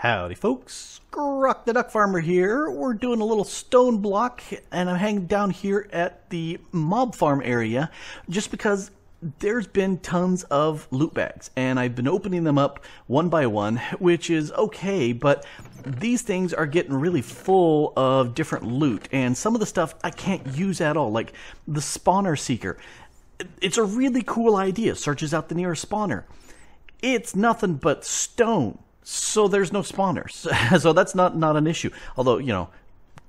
Howdy folks, Grok the Duck Farmer here. We're doing a little stone block and I'm hanging down here at the mob farm area just because there's been tons of loot bags and I've been opening them up one by one, which is okay, but these things are getting really full of different loot and some of the stuff I can't use at all, like the spawner seeker. It's a really cool idea, searches out the nearest spawner. It's nothing but stone. So there's no spawners, so that's not an issue. Although, you know,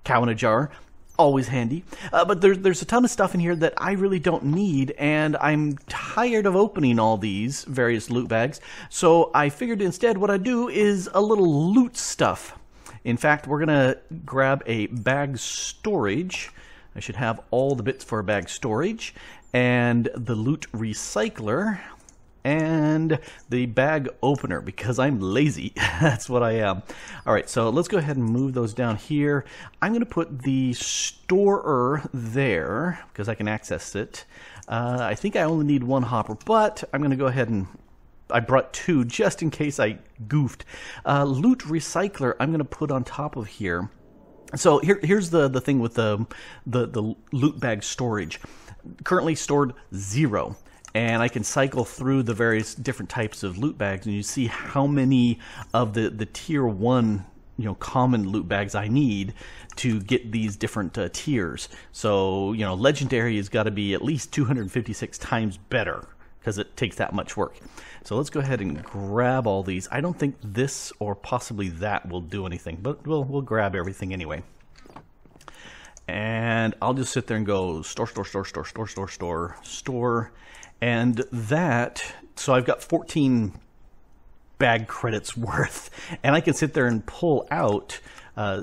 cow in a jar, always handy. But there's a ton of stuff in here that I really don't need, and I'm tired of opening all these various loot bags. So I figured instead what I'd do is a little loot stuff. In fact, we're gonna grab a bag storage. I should have all the bits for a bag storage, and the loot recycler, and the bag opener, because I'm lazy. That's what I am. All right, so let's go ahead and move those down here. I'm going to put the storer there because I can access it. I think I only need one hopper, but I'm going to go ahead and I brought two just in case I goofed. Loot recycler I'm going to put on top of here. So here's the thing with the loot bag storage. Currently stored 0. And I can cycle through the various different types of loot bags, and you see how many of the tier 1, you know, common loot bags I need to get these different tiers. So, you know, legendary has got to be at least 256 times better because it takes that much work. So let's go ahead and grab all these. I don't think this or possibly that will do anything, but we'll grab everything anyway. And I'll just sit there and go store. And that, so I've got 14 bag credits worth, and I can sit there and pull out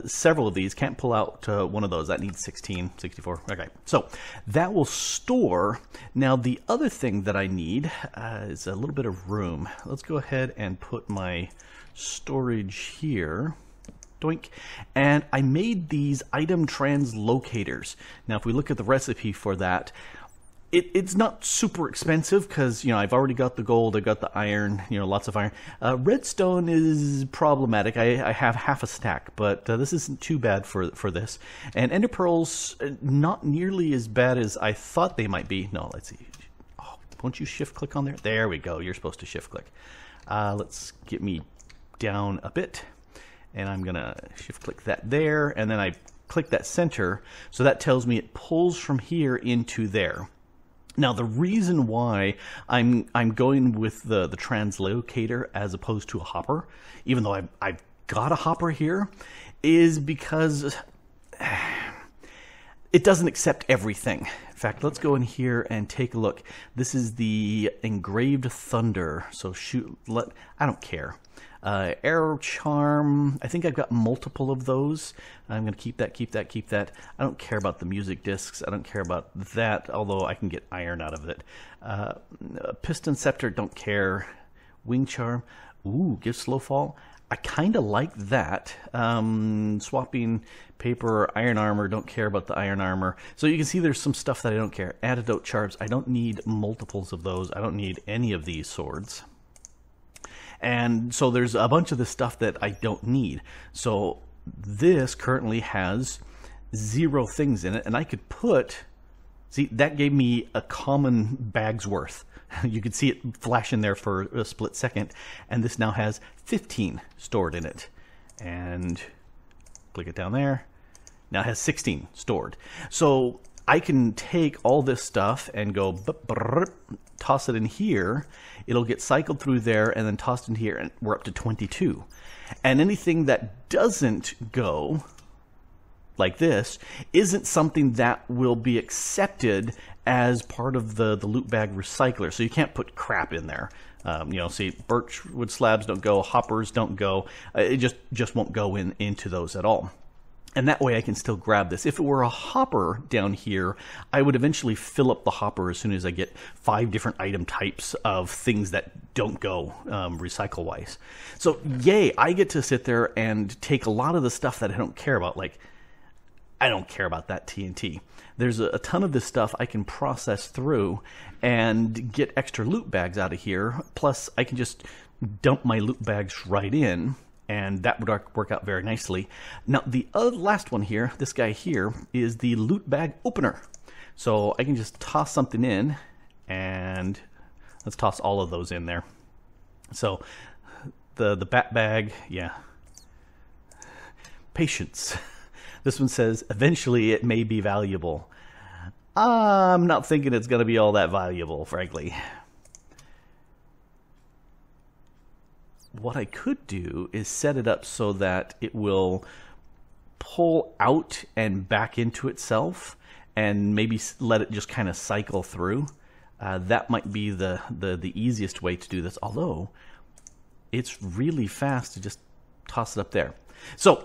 several of these. Can't pull out one of those. That needs 16, 64. Okay, so that will store. Now the other thing that I need is a little bit of room. Let's go ahead and put my storage here. Doink. And I made these item translocators. Now if we look at the recipe for that, it's not super expensive because, you know, I've already got the gold, I've got the iron, you know, lots of iron. Redstone is problematic. I have half a stack, but this isn't too bad for this. And ender pearls, not nearly as bad as I thought they might be. No, let's see. Oh, won't you shift click on there? There we go. You're supposed to shift click. Let's get me down a bit. And I'm going to shift click that there. And then I click that center. So that tells me it pulls from here into there. Now the reason why I'm going with the translocator as opposed to a hopper, even though I've got a hopper here, is because it doesn't accept everything. In fact, let's go in here and take a look. This is the engraved thunder. So shoot, I don't care. Arrow charm. I think I've got multiple of those. I'm going to keep that. I don't care about the music discs. I don't care about that, although I can get iron out of it. Piston scepter, don't care. Wing charm. Ooh, gives slow fall. I kind of like that. Swapping paper, iron armor, don't care about the iron armor. So you can see there's some stuff that I don't care. Antidote charms. I don't need multiples of those. I don't need any of these swords. And so there's a bunch of this stuff that I don't need. So this currently has 0 things in it, and I could put, see, that gave me a common bag's worth. You could see it flash in there for a split second, and this now has 15 stored in it. And click it down there. Now it has 16 stored. So I can take all this stuff and go toss it in here. It'll get cycled through there and then tossed in here, and we're up to 22. And anything that doesn't go like this isn't something that will be accepted as part of the loot bag recycler. So you can't put crap in there. You know, see, birchwood slabs don't go, hoppers don't go. It just won't go into those at all. And that way I can still grab this. If it were a hopper down here, I would eventually fill up the hopper as soon as I get 5 different item types of things that don't go recycle-wise. So yay, I get to sit there and take a lot of the stuff that I don't care about. Like, I don't care about that TNT. There's a ton of this stuff I can process through and get extra loot bags out of here. Plus, I can just dump my loot bags right in. and that would work out very nicely. Now the last one here, this guy here, is the loot bag opener. So I can just toss something in, and let's toss all of those in there. So the bat bag, yeah. Patience. This one says, eventually it may be valuable. I'm not thinking it's going to be all that valuable, frankly. What I could do is set it up so that it will pull out and back into itself, and maybe let it just kind of cycle through. That might be the easiest way to do this, although it's really fast to just toss it up there. So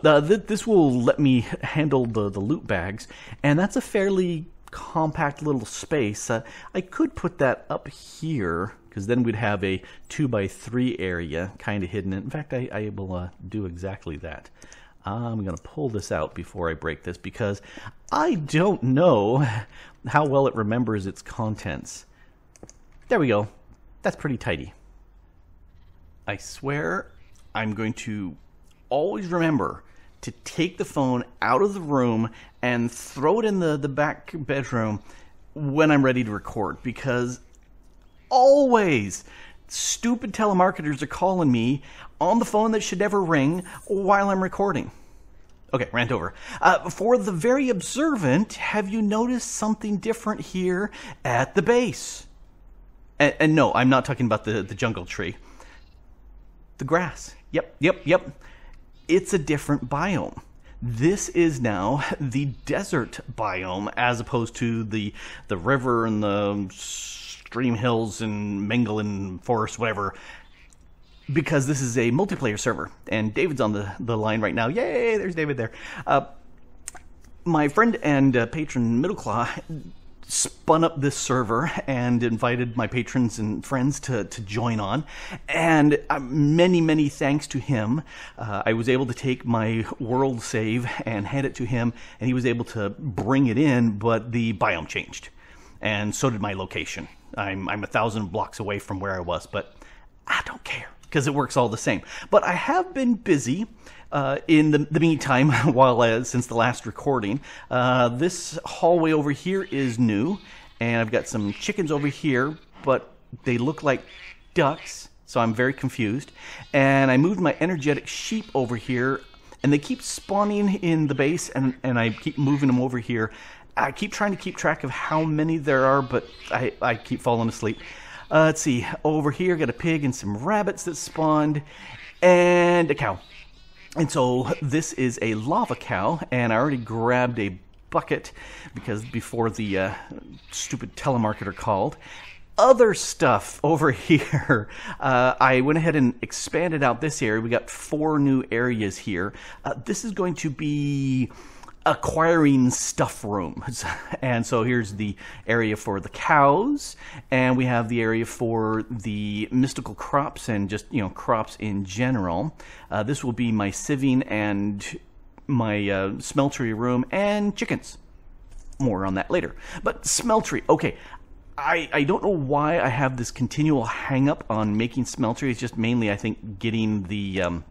this will let me handle the loot bags, and that's a fairly compact little space. I could put that up here, because then we'd have a 2x3 area kind of hidden. In fact, I will do exactly that. I'm going to pull this out before I break this, because I don't know how well it remembers its contents. There we go. That's pretty tidy. I swear I'm going to always remember to take the phone out of the room and throw it in the back bedroom when I'm ready to record, because always stupid telemarketers are calling me on the phone that should never ring while I'm recording. Okay, rant over. For the very observant, have you noticed something different here at the base? And no, I'm not talking about the jungle tree. The grass. Yep, yep, yep. It's a different biome. This is now the desert biome, as opposed to the river and the stream hills and Mangolin forest, whatever, because this is a multiplayer server. And David's on the line right now. Yay, there's David there. My friend and patron Middleclaw spun up this server and invited my patrons and friends to join on, and many thanks to him. I was able to take my world save and hand it to him, and he was able to bring it in, but the biome changed, and so did my location. I'm 1,000 blocks away from where I was, but I don't care, because it works all the same. But I have been busy in the meantime, while since the last recording. This hallway over here is new, and I've got some chickens over here, but they look like ducks, so I'm very confused. And I moved my energetic sheep over here, and they keep spawning in the base, and I keep moving them over here. I keep trying to keep track of how many there are, but I keep falling asleep. Let's see, over here got a pig and some rabbits that spawned, and a cow. And so this is a lava cow, and I already grabbed a bucket, because before the stupid telemarketer called. Other stuff over here, I went ahead and expanded out this area. We got 4 new areas here. This is going to be acquiring stuff rooms, and so here's the area for the cows, and we have the area for the mystical crops and just, you know, crops in general. This will be my sieving and my smeltery room, and chickens. More on that later. But smeltery, okay, I don't know why I have this continual hang up on making smeltery. It's just mainly, I think, getting the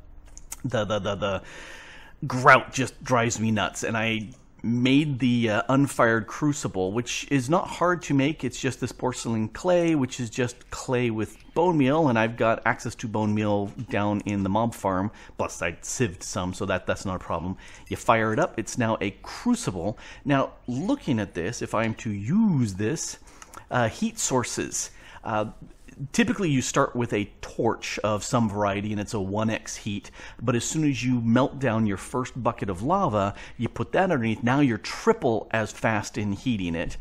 grout just drives me nuts, and I made the unfired crucible, which is not hard to make. It's just this porcelain clay, which is just clay with bone meal, and I've got access to bone meal down in the mob farm, plus I sieved some, so that's not a problem. You fire it up, it's now a crucible. Now, looking at this, if I'm to use this, heat sources. Typically you start with a torch of some variety, and it's a 1x heat, but as soon as you melt down your first bucket of lava, you put that underneath. Now you're triple as fast in heating it.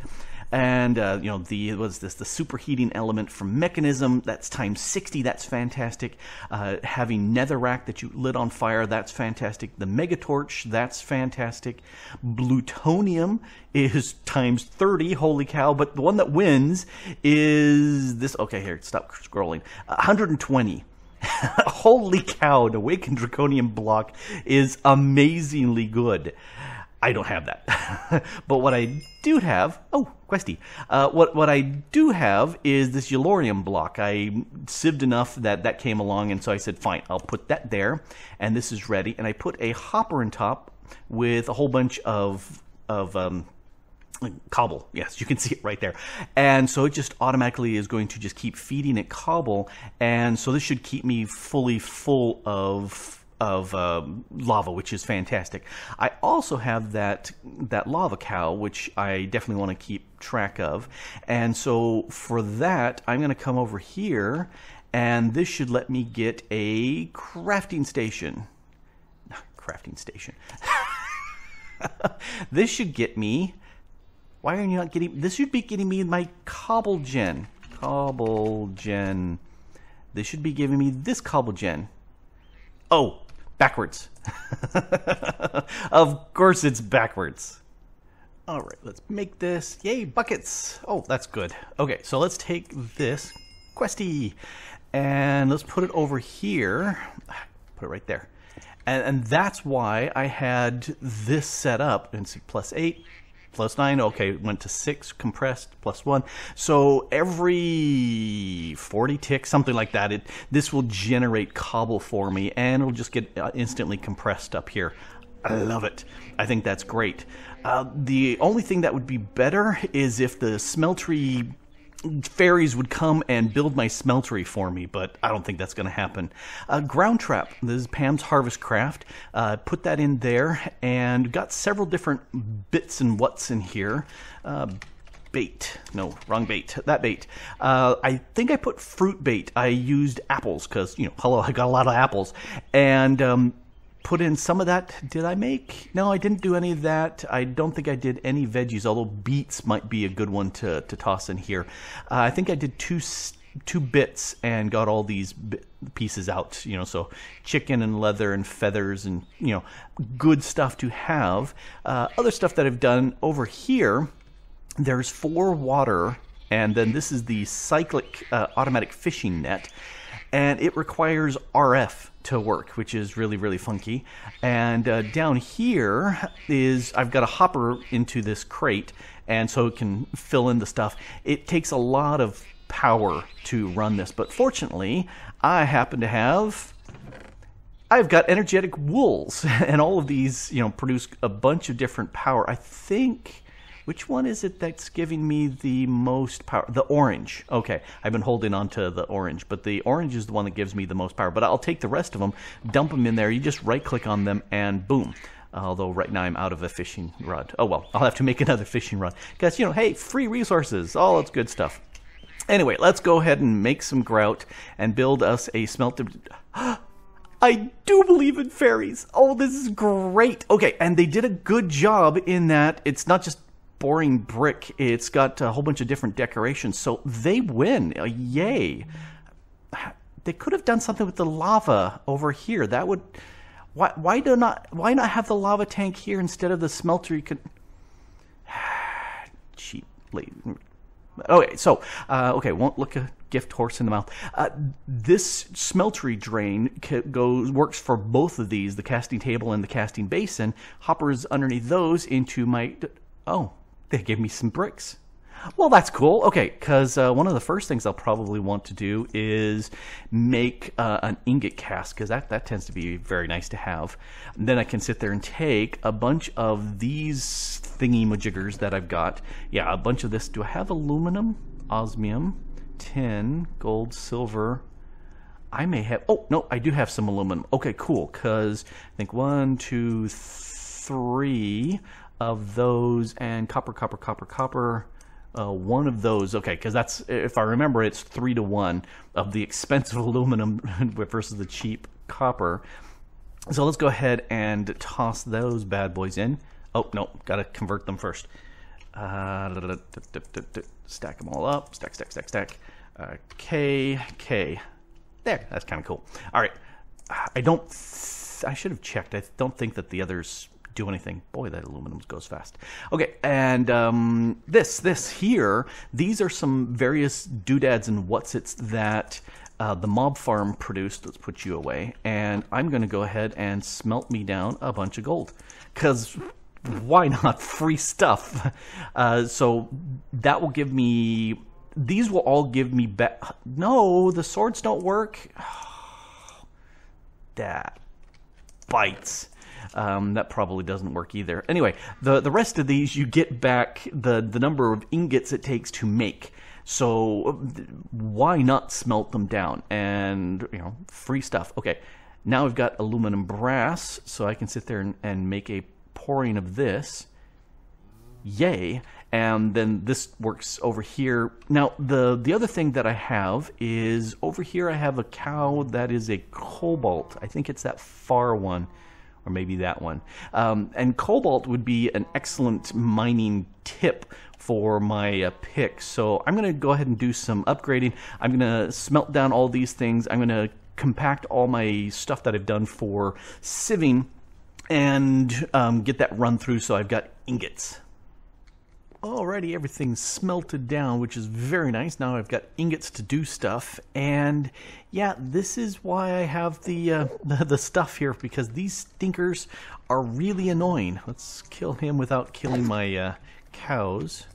And you know, the superheating element from mechanism, that's times 60. That's fantastic. Having netherrack that you lit on fire, that's fantastic. The megatorch, that's fantastic. Plutonium is times 30. Holy cow! But the one that wins is this. Okay, here, stop scrolling. 120. Holy cow! The awakened draconium block is amazingly good. I don't have that. But what I do have, oh, Questie. What I do have is this Eulorium block. I sieved enough that that came along, and so I said, fine, I'll put that there, and this is ready. And I put a hopper on top with a whole bunch of cobble. Yes, you can see it right there. And so it just automatically is going to just keep feeding it cobble, and so this should keep me fully full of lava, which is fantastic. I also have that lava cow, which I definitely want to keep track of. And so for that, I'm going to come over here, and this should let me get a crafting station. Crafting station. This should get me... Why are you not getting... This should be getting me my cobble gen. Cobble gen. This should be giving me this cobble gen. Oh, backwards. Of course it's backwards. All right, let's make this. Yay, buckets. Oh, that's good. Okay, so let's take this Questie and let's put it over here. Put it right there. And that's why I had this set up. And see, +8. +9, okay, went to 6, compressed, +1. So every 40 ticks, something like that, this will generate cobble for me, and it'll just get instantly compressed up here. I love it. I think that's great. The only thing that would be better is if the smeltery fairies would come and build my smeltery for me, but I don't think that's going to happen. Ground trap. This is Pam's Harvest Craft. Put that in there and got several different bits and what's in here. Bait. No, wrong bait. That bait. I think I put fruit bait. I used apples because, you know, hello, I got a lot of apples. And put in some of that. Did I make? No, I didn't do any of that. I don't think I did any veggies, although beets might be a good one to toss in here. I think I did two bits and got all these pieces out, you know, so chicken and leather and feathers and, you know, good stuff to have. Other stuff that I've done over here, there's 4 water, and then this is the cyclic automatic fishing net. And it requires RF to work, which is really, really funky. And down here is, I've got a hopper into this crate, and so it can fill in the stuff. It takes a lot of power to run this, but fortunately, I happen to have... I've got energetic wools, and all of these, you know, produce a bunch of different power. I think... Which one is it that's giving me the most power? The orange. Okay, I've been holding on to the orange, but the orange is the one that gives me the most power. But I'll take the rest of them, dump them in there. You just right-click on them, and boom. Although right now I'm out of a fishing rod. Oh, well, I'll have to make another fishing rod. Because, you know, hey, free resources. All that's good stuff. Anyway, let's go ahead and make some grout and build us a smelter... I do believe in fairies. Oh, this is great. Okay, and they did a good job in that it's not just... boring brick. It's got a whole bunch of different decorations, so they win. Yay. They could have done something with the lava over here. That would... why not have the lava tank here instead of the smeltery? Cheaply. Okay, so okay, won't look a gift horse in the mouth. This smeltery drain works for both of these, the casting table and the casting basin. Hoppers underneath those into my... Oh, they gave me some bricks. Well, that's cool. Okay, because one of the first things I'll probably want to do is make an ingot cast, because that tends to be very nice to have. And then I can sit there and take a bunch of these thingy-majiggers that I've got. Yeah, a bunch of this. Do I have aluminum, osmium, tin, gold, silver? I may have... Oh, no, I do have some aluminum. Okay, cool, because I think 1, 2, 3... of those, and copper, one of those. Okay, because that's, if I remember, it's 3 to 1 of the expensive aluminum versus the cheap copper. So let's go ahead and toss those bad boys in. Oh, no, gotta convert them first. Stack them all up. Stack. K. There, that's kind of cool. All right, I should have checked. I don't think that the others do anything. Boy, that aluminum goes fast. Okay, and this here, these are some various doodads and whatsits that the mob farm produced. Let's put you away, and I'm going to go ahead and smelt me down a bunch of gold, because why not? Free stuff. So that will give me... These will all give me... No, the swords don't work. That bites. That probably doesn't work either. Anyway, the rest of these, you get back the number of ingots it takes to make. So why not smelt them down? And, you know, free stuff. Okay, now we've got aluminum brass, so I can sit there and make a pouring of this. Yay. And then this works over here. Now, the other thing that I have is over here I have a cow that is a cobalt. I think it's that far one. Or maybe that one. And cobalt would be an excellent mining tip for my pick. So I'm going to go ahead and do some upgrading. I'm going to smelt down all these things. I'm going to compact all my stuff that I've done for sieving and get that run through so I've got ingots. Alrighty, everything's smelted down, which is very nice. Now I've got ingots to do stuff, and yeah, this is why I have the stuff here, because these stinkers are really annoying. Let's kill him without killing my cows,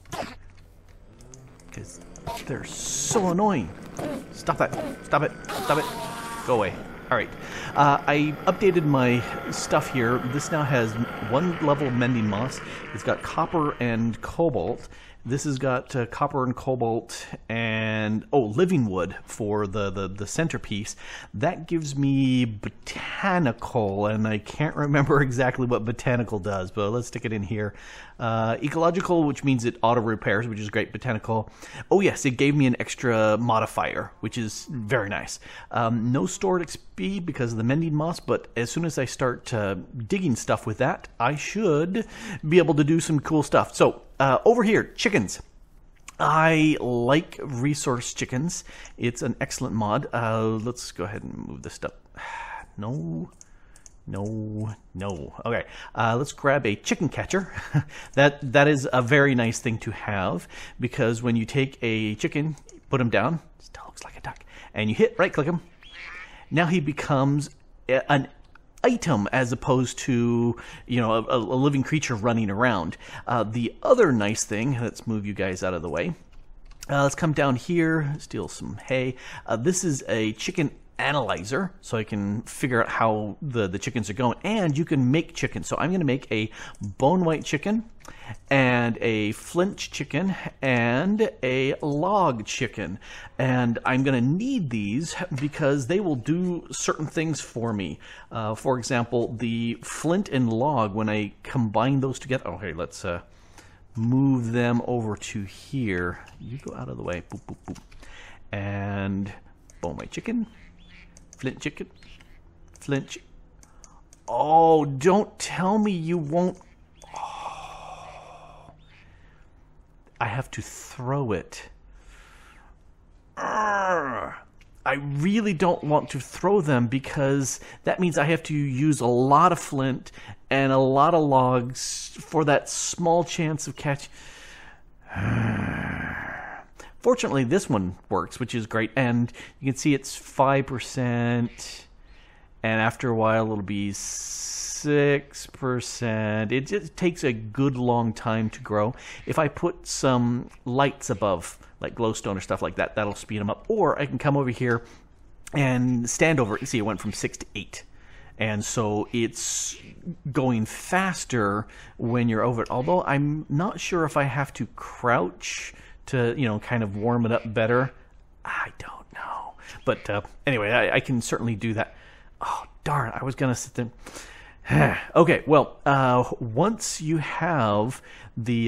because they're so annoying. Stop that. Stop it. Stop it. Go away. Alright, I updated my stuff here. This now has one level of mending moss. It's got copper and cobalt. This has got copper and cobalt and, oh, living wood for the centerpiece. That gives me botanical, and I can't remember exactly what botanical does, but let's stick it in here. Ecological, which means it auto-repairs, which is great. Botanical. Oh, yes, it gave me an extra modifier, which is very nice. No stored XP because of the mending moss, but as soon as I start digging stuff with that, I should be able to do some cool stuff. So... over here, chickens. I like resource chickens. It's an excellent mod. Let's go ahead and move this up. No, no, no. Okay, let's grab a chicken catcher. That is a very nice thing to have, because when you take a chicken, put him down, still looks like a duck, and you hit right-click him, now he becomes an item as opposed to, you know, a living creature running around. The other nice thing, let's move you guys out of the way. Let's come down here, steal some hay. This is a chicken analyzer, so I can figure out how the chickens are going, and you can make chickens. So I'm going to make a bone white chicken and a flint chicken and a log chicken, and I'm going to need these because they will do certain things for me. For example, the flint and log, when I combine those together, okay, let's move them over to here. You go out of the way. Boop, boop, boop. And bone white chicken, flint chicken, flint chicken. Oh, don't tell me you won't. I have to throw it. Arrgh. I really don't want to throw them, because that means I have to use a lot of flint and a lot of logs for that small chance of catch. Fortunately, this one works, which is great. And you can see it's 5%. And after a while, it'll be 6%. It just takes a good long time to grow. If I put some lights above, like glowstone or stuff like that, that'll speed them up. Or I can come over here and stand over it. You see, it went from 6 to 8. And so it's going faster when you're over it. Although I'm not sure if I have to crouch to, you know, kind of warm it up better. I don't know. But anyway, I can certainly do that. Oh, darn, I was going to sit there. Okay, well, once you have the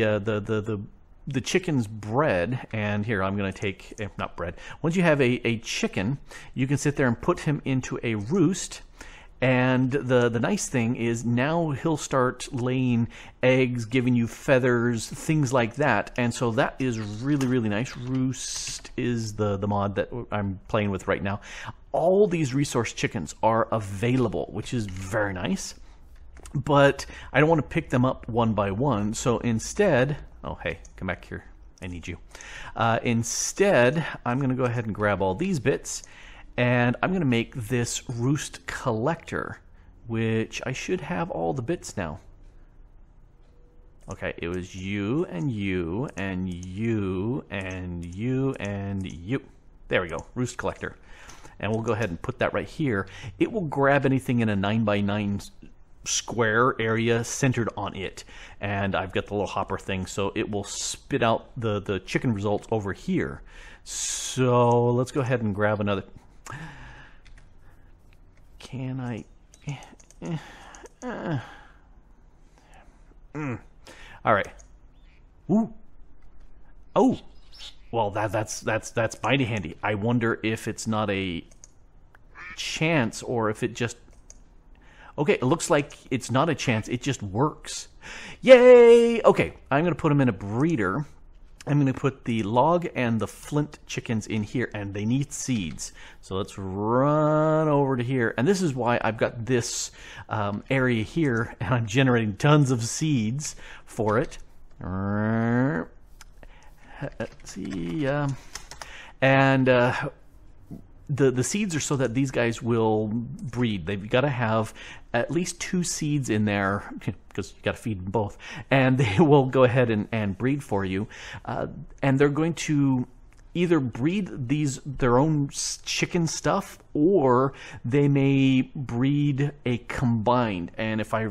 chicken's bread, and here I'm going to take, not bread, once you have a chicken, you can sit there and put him into a roost, and the nice thing is now he'll start laying eggs, giving you feathers, things like that, and so that is really, really nice. Roost is the mod that I'm playing with right now. All these resource chickens are available, which is very nice. But I don't want to pick them up one by one, so instead, oh hey, come back here, I need you. Instead, I'm going to go ahead and grab all these bits, and I'm going to make this roost collector, which I should have all the bits now. Okay, it was you and you and you and you and you. There we go, Roost Collector. And we'll go ahead and put that right here. It will grab anything in a 9 by 9 square area centered on it. And I've got the little hopper thing, so it will spit out the chicken results over here. So let's go ahead and grab another. Can I? All right. Ooh. Oh. Well, that's mighty handy. I wonder if it's not a chance or if it just... Okay, it looks like it's not a chance. It just works. Yay! Okay, I'm going to put them in a breeder. I'm going to put the log and the flint chickens in here, and they need seeds. So let's run over to here. And this is why I've got this area here, and I'm generating tons of seeds for it. Let's see. And... The seeds are so that these guys will breed. They've got to have at least 2 seeds in there because you got to feed them both, and they will go ahead and breed for you. And they're going to either breed their own chicken stuff, or they may breed a combined. And if I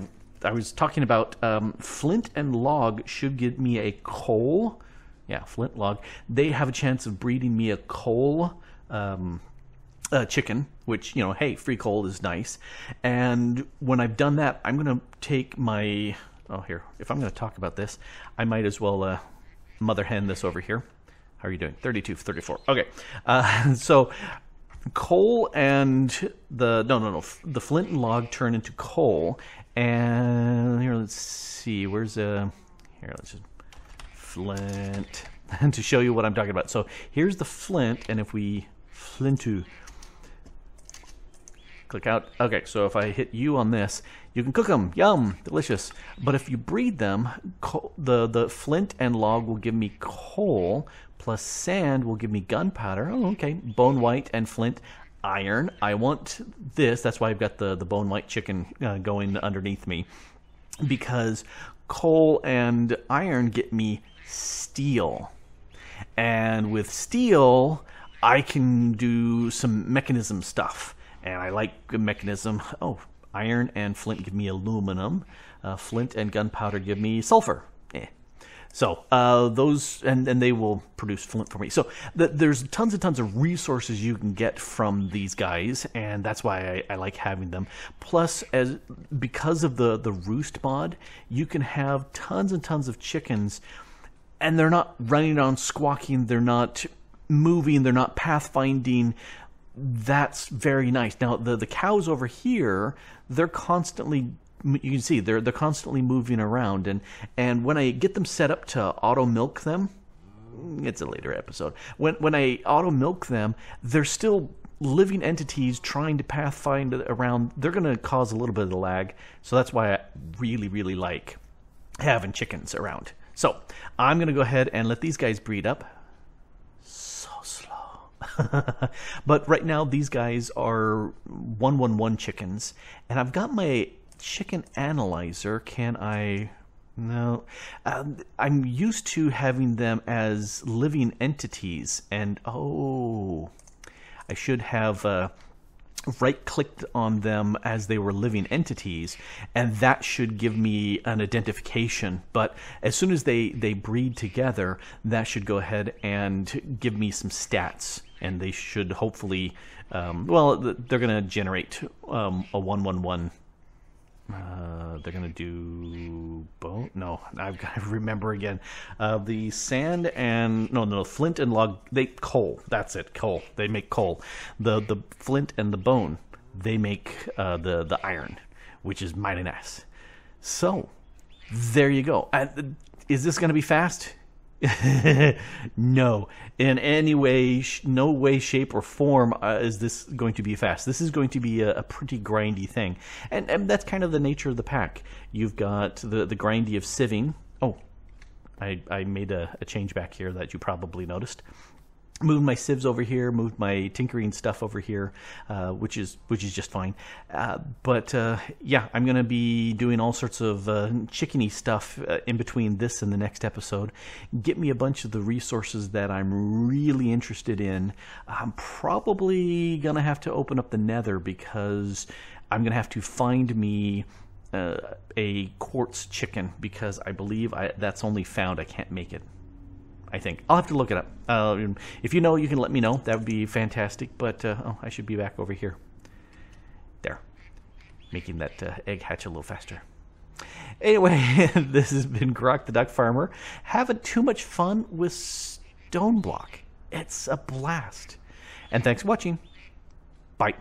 was talking about flint and log should give me a coal. Yeah, flint log. They have a chance of breeding me a coal. Chicken, which, you know, hey, free coal is nice. And when I've done that, I'm going to take my... Oh, here. If I'm going to talk about this, I might as well mother hen this over here. How are you doing? 32, 34. Okay. So coal and the... No. The flint and log turn into coal. And here, let's see. Where's the... Here, let's just... Flint. And to show you what I'm talking about. So here's the flint, and if we... Flintu. Click out. Okay, so if I hit you on this, you can cook them. Yum, delicious. But if you breed them, the flint and log will give me coal, plus sand will give me gunpowder. Oh, okay. Bone white and flint. Iron. I want this. That's why I've got the bone white chicken going underneath me, because coal and iron get me steel. And with steel... I can do some mechanism stuff, and I like good mechanism. Oh, iron and flint give me aluminum. Flint and gunpowder give me sulfur. So those, and they will produce flint for me. So there's tons and tons of resources you can get from these guys, and that's why I like having them. Plus, because of the roost mod, you can have tons and tons of chickens, and they're not running around squawking. They're not moving, they're not pathfinding. That's very nice. Now the cows over here, they're constantly, you can see they're constantly moving around, and when I get them set up to auto milk them, it's a later episode, when I auto milk them, they're still living entities trying to pathfind around. They're going to cause a little bit of a lag, so that's why I really like having chickens around. So I'm going to go ahead and let these guys breed up. But right now these guys are 111 chickens, and I've got my chicken analyzer. Can I? No, I'm used to having them as living entities, and oh, I should have right-clicked on them as they were living entities, and that should give me an identification. But as soon as they breed together, that should go ahead and give me some stats, and they should hopefully, well, they're going to generate a 111. They're going to do bone. No, I've got to remember again. The sand and no, flint and log. They coal. That's it. Coal. They make coal. The flint and the bone. They make the iron, which is mighty nice. So there you go. Is this going to be fast? No, in any way, no way, shape, or form is this going to be fast. This is going to be a pretty grindy thing, and that's kind of the nature of the pack. You've got the grindy of sieving. Oh, I made a change back here that you probably noticed. Moved my sieves over here, moved my tinkering stuff over here, which is just fine. But yeah, I'm going to be doing all sorts of chickeny stuff in between this and the next episode. Get me a bunch of the resources that I'm really interested in. I'm probably going to have to open up the Nether because I'm going to have to find me a quartz chicken, because I believe that's only found. I can't make it. I think I'll have to look it up. If you know, you can let me know. That would be fantastic. But oh, I should be back over here. There, making that egg hatch a little faster. Anyway, this has been Grok the Duck Farmer. Having too much fun with Stoneblock. It's a blast. And thanks for watching. Bye.